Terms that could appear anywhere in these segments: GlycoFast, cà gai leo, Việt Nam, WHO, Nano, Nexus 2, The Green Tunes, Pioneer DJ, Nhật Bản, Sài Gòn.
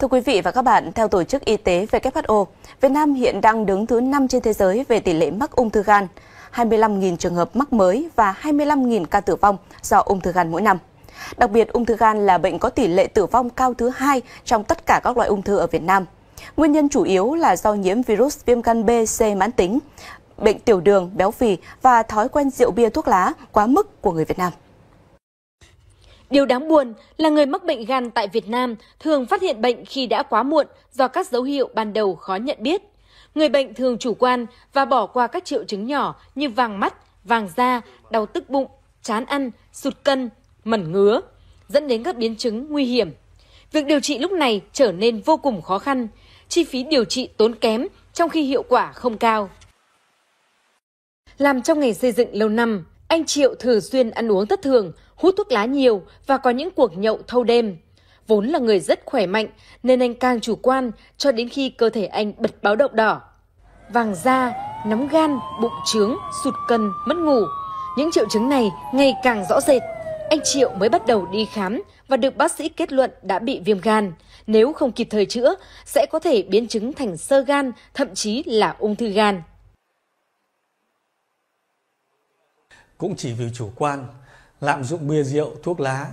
Thưa quý vị và các bạn, theo Tổ chức Y tế WHO, Việt Nam hiện đang đứng thứ 5 trên thế giới về tỷ lệ mắc ung thư gan, 25.000 trường hợp mắc mới và 25.000 ca tử vong do ung thư gan mỗi năm. Đặc biệt, ung thư gan là bệnh có tỷ lệ tử vong cao thứ 2 trong tất cả các loại ung thư ở Việt Nam. Nguyên nhân chủ yếu là do nhiễm virus viêm gan B, C mãn tính, bệnh tiểu đường, béo phì và thói quen rượu bia thuốc lá quá mức của người Việt Nam. Điều đáng buồn là người mắc bệnh gan tại Việt Nam thường phát hiện bệnh khi đã quá muộn do các dấu hiệu ban đầu khó nhận biết. Người bệnh thường chủ quan và bỏ qua các triệu chứng nhỏ như vàng mắt, vàng da, đau tức bụng, chán ăn, sụt cân, mẩn ngứa, dẫn đến các biến chứng nguy hiểm. Việc điều trị lúc này trở nên vô cùng khó khăn, chi phí điều trị tốn kém trong khi hiệu quả không cao. Làm trong nghề xây dựng lâu năm, anh Triệu thường xuyên ăn uống thất thường, hút thuốc lá nhiều và có những cuộc nhậu thâu đêm. Vốn là người rất khỏe mạnh nên anh càng chủ quan cho đến khi cơ thể anh bật báo động đỏ. Vàng da, nóng gan, bụng trướng, sụt cân, mất ngủ. Những triệu chứng này ngày càng rõ rệt. Anh Triệu mới bắt đầu đi khám và được bác sĩ kết luận đã bị viêm gan. Nếu không kịp thời chữa, sẽ có thể biến chứng thành xơ gan, thậm chí là ung thư gan. Cũng chỉ vì chủ quan, lạm dụng bia rượu, thuốc lá,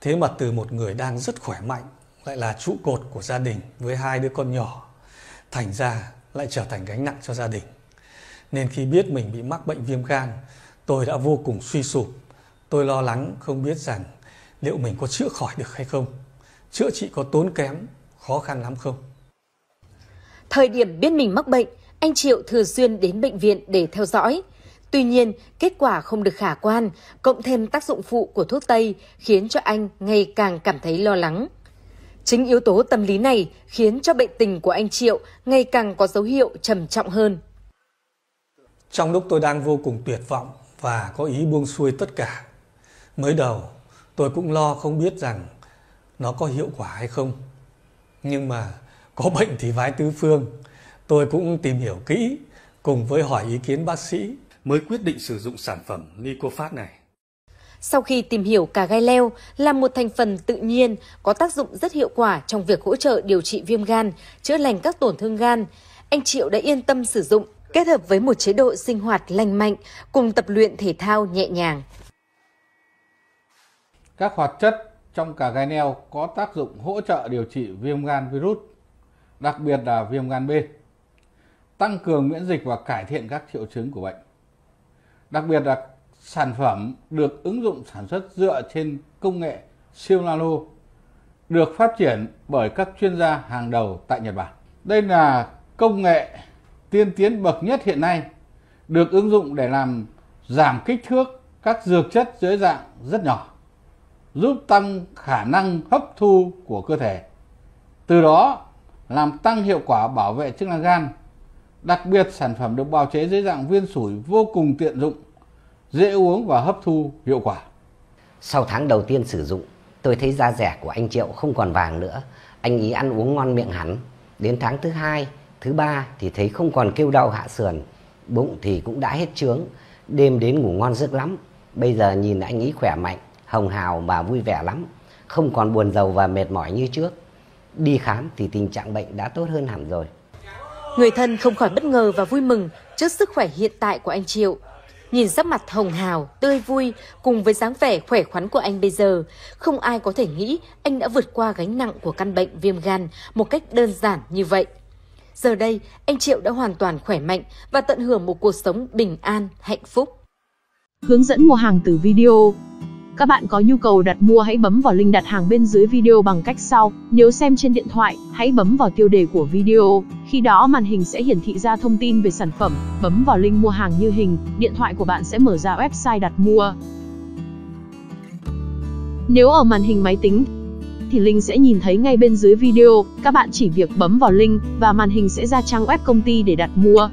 thế mà từ một người đang rất khỏe mạnh, lại là trụ cột của gia đình với 2 đứa con nhỏ, thành ra lại trở thành gánh nặng cho gia đình. Nên khi biết mình bị mắc bệnh viêm gan, tôi đã vô cùng suy sụp. Tôi lo lắng không biết rằng liệu mình có chữa khỏi được hay không, chữa trị có tốn kém, khó khăn lắm không. Thời điểm biết mình mắc bệnh, anh Triệu thường xuyên đến bệnh viện để theo dõi. Tuy nhiên, kết quả không được khả quan, cộng thêm tác dụng phụ của thuốc Tây khiến cho anh ngày càng cảm thấy lo lắng. Chính yếu tố tâm lý này khiến cho bệnh tình của anh Triệu ngày càng có dấu hiệu trầm trọng hơn. Trong lúc tôi đang vô cùng tuyệt vọng và có ý buông xuôi tất cả, mới đầu tôi cũng lo không biết rằng nó có hiệu quả hay không. Nhưng mà có bệnh thì vái tứ phương, tôi cũng tìm hiểu kỹ cùng với hỏi ý kiến bác sĩ, mới quyết định sử dụng sản phẩm GlycoFast này. Sau khi tìm hiểu cà gai leo là một thành phần tự nhiên có tác dụng rất hiệu quả trong việc hỗ trợ điều trị viêm gan, chữa lành các tổn thương gan, anh Triệu đã yên tâm sử dụng, kết hợp với một chế độ sinh hoạt lành mạnh cùng tập luyện thể thao nhẹ nhàng. Các hoạt chất trong cà gai leo có tác dụng hỗ trợ điều trị viêm gan virus, đặc biệt là viêm gan B, tăng cường miễn dịch và cải thiện các triệu chứng của bệnh. Đặc biệt là sản phẩm được ứng dụng sản xuất dựa trên công nghệ siêu nano, được phát triển bởi các chuyên gia hàng đầu tại Nhật Bản. Đây là công nghệ tiên tiến bậc nhất hiện nay, được ứng dụng để làm giảm kích thước các dược chất dưới dạng rất nhỏ, giúp tăng khả năng hấp thu của cơ thể, từ đó làm tăng hiệu quả bảo vệ chức năng gan. Đặc biệt, sản phẩm được bào chế dưới dạng viên sủi vô cùng tiện dụng, dễ uống và hấp thu hiệu quả. Sau tháng đầu tiên sử dụng, tôi thấy da dẻ của anh Triệu không còn vàng nữa. Anh ý ăn uống ngon miệng hẳn. Đến tháng thứ 2, thứ 3 thì thấy không còn kêu đau hạ sườn, bụng thì cũng đã hết trướng, đêm đến ngủ ngon giấc lắm. Bây giờ nhìn anh ý khỏe mạnh, hồng hào và vui vẻ lắm, không còn buồn rầu và mệt mỏi như trước. Đi khám thì tình trạng bệnh đã tốt hơn hẳn rồi. Người thân không khỏi bất ngờ và vui mừng trước sức khỏe hiện tại của anh Triệu. Nhìn sắc mặt hồng hào, tươi vui cùng với dáng vẻ khỏe khoắn của anh bây giờ, không ai có thể nghĩ anh đã vượt qua gánh nặng của căn bệnh viêm gan một cách đơn giản như vậy. Giờ đây, anh Triệu đã hoàn toàn khỏe mạnh và tận hưởng một cuộc sống bình an, hạnh phúc. Hướng dẫn mua hàng từ video. Các bạn có nhu cầu đặt mua hãy bấm vào link đặt hàng bên dưới video bằng cách sau. Nếu xem trên điện thoại, hãy bấm vào tiêu đề của video. Khi đó màn hình sẽ hiển thị ra thông tin về sản phẩm. Bấm vào link mua hàng như hình, điện thoại của bạn sẽ mở ra website đặt mua. Nếu ở màn hình máy tính, thì link sẽ nhìn thấy ngay bên dưới video. Các bạn chỉ việc bấm vào link và màn hình sẽ ra trang web công ty để đặt mua.